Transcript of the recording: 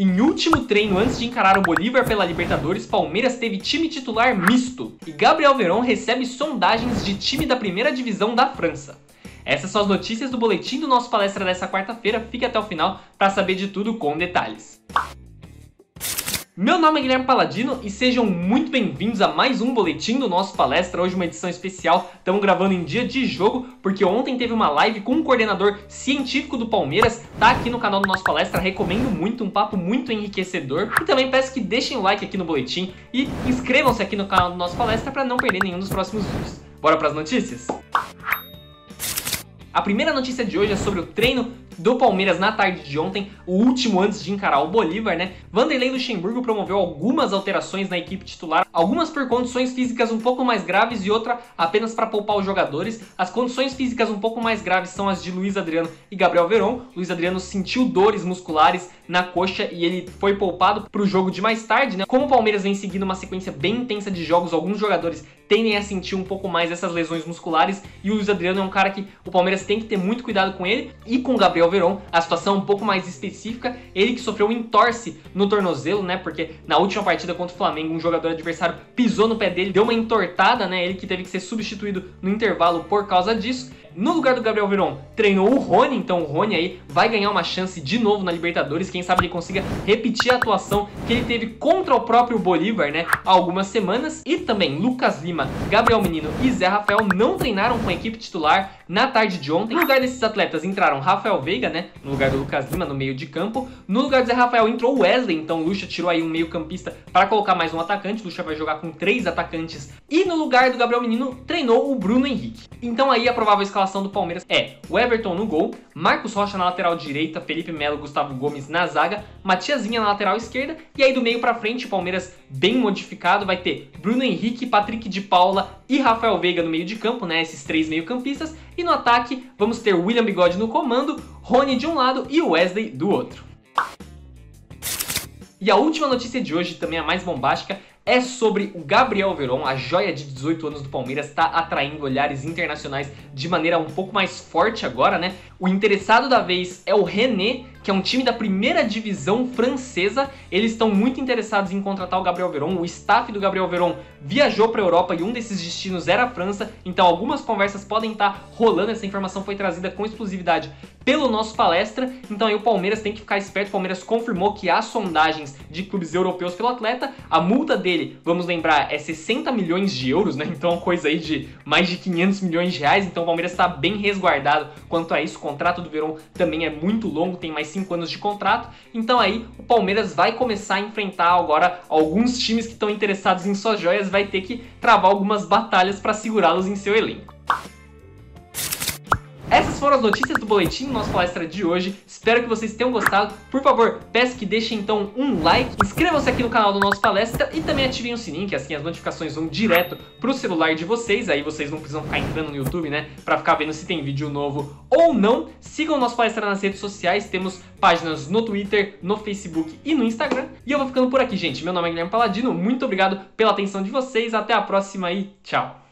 Em último treino antes de encarar o Bolívar pela Libertadores, Palmeiras teve time titular misto e Gabriel Veron recebe sondagens de time da primeira divisão da França. Essas são as notícias do boletim do Nosso Palestra dessa quarta-feira. Fique até o final para saber de tudo com detalhes. Meu nome é Guilherme Paladino e sejam muito bem-vindos a mais um boletim do Nosso Palestra. Hoje uma edição especial, estamos gravando em dia de jogo, porque ontem teve uma live com um coordenador científico do Palmeiras, tá aqui no canal do Nosso Palestra, recomendo muito, um papo muito enriquecedor. E também peço que deixem o like aqui no boletim e inscrevam-se aqui no canal do Nosso Palestra para não perder nenhum dos próximos vídeos. Bora para as notícias? A primeira notícia de hoje é sobre o treino do Palmeiras na tarde de ontem, o último antes de encarar o Bolívar, né? Vanderlei Luxemburgo promoveu algumas alterações na equipe titular, algumas por condições físicas um pouco mais graves e outra apenas para poupar os jogadores. As condições físicas um pouco mais graves são as de Luiz Adriano e Gabriel Veron. Luiz Adriano sentiu dores musculares na coxa e ele foi poupado para o jogo de mais tarde, né? Como o Palmeiras vem seguindo uma sequência bem intensa de jogos, alguns jogadores tendem a sentir um pouco mais essas lesões musculares e o Luiz Adriano é um cara que o Palmeiras tem que ter muito cuidado com ele. E com o Gabriel Veron, a situação um pouco mais específica, ele que sofreu um entorse no tornozelo, né, porque na última partida contra o Flamengo um jogador adversário pisou no pé dele, deu uma entortada, né, ele que teve que ser substituído no intervalo por causa disso. No lugar do Gabriel Veron, treinou o Rony, então o Rony aí vai ganhar uma chance de novo na Libertadores, quem sabe ele consiga repetir a atuação que ele teve contra o próprio Bolívar, né, há algumas semanas. E também Lucas Lima, Gabriel Menino e Zé Rafael não treinaram com a equipe titular na tarde de ontem. No lugar desses atletas entraram Rafael Veiga, né, no lugar do Lucas Lima, no meio de campo. No lugar do Zé Rafael entrou o Wesley, então o Lucha tirou aí um meio campista para colocar mais um atacante, o Lucha vai jogar com 3 atacantes. E no lugar do Gabriel Menino treinou o Bruno Henrique. Então aí a provável escalação do Palmeiras é o Everton no gol, Marcos Rocha na lateral direita, Felipe Melo, Gustavo Gomes na zaga, Matiasinha na lateral esquerda, e aí do meio pra frente o Palmeiras bem modificado, vai ter Bruno Henrique, Patrick de Paula e Rafael Veiga no meio de campo, né, esses 3 meio campistas, e no ataque vamos ter William Bigode no comando, Rony de um lado e Wesley do outro. E a última notícia de hoje, também a mais bombástica, é sobre o Gabriel Veron, a joia de 18 anos do Palmeiras, está atraindo olhares internacionais de maneira um pouco mais forte agora, né? O interessado da vez é o Rennes, que é um time da primeira divisão francesa. Eles estão muito interessados em contratar o Gabriel Veron. O staff do Gabriel Veron viajou para a Europa e um desses destinos era a França, então algumas conversas podem estar rolando. Essa informação foi trazida com exclusividade pelo Nosso Palestra, então aí o Palmeiras tem que ficar esperto. O Palmeiras confirmou que há sondagens de clubes europeus pelo atleta. A multa dele, vamos lembrar, é 60 milhões de euros, né? Então coisa aí de mais de 500 milhões de reais, então o Palmeiras está bem resguardado quanto a isso. O contrato do Veron também é muito longo, tem mais 5 anos de contrato, então aí o Palmeiras vai começar a enfrentar agora alguns times que estão interessados em suas joias, vai ter que travar algumas batalhas para segurá-los em seu elenco. Essas foram as notícias do boletim do Nosso Palestra de hoje, espero que vocês tenham gostado. Por favor, peço que deixem então um like, inscrevam-se aqui no canal do Nosso Palestra e também ativem o sininho, que assim as notificações vão direto pro celular de vocês, aí vocês não precisam ficar entrando no YouTube, né, pra ficar vendo se tem vídeo novo ou não. Sigam o Nosso Palestra nas redes sociais, temos páginas no Twitter, no Facebook e no Instagram. E eu vou ficando por aqui, gente. Meu nome é Guilherme Paladino, muito obrigado pela atenção de vocês, até a próxima e tchau!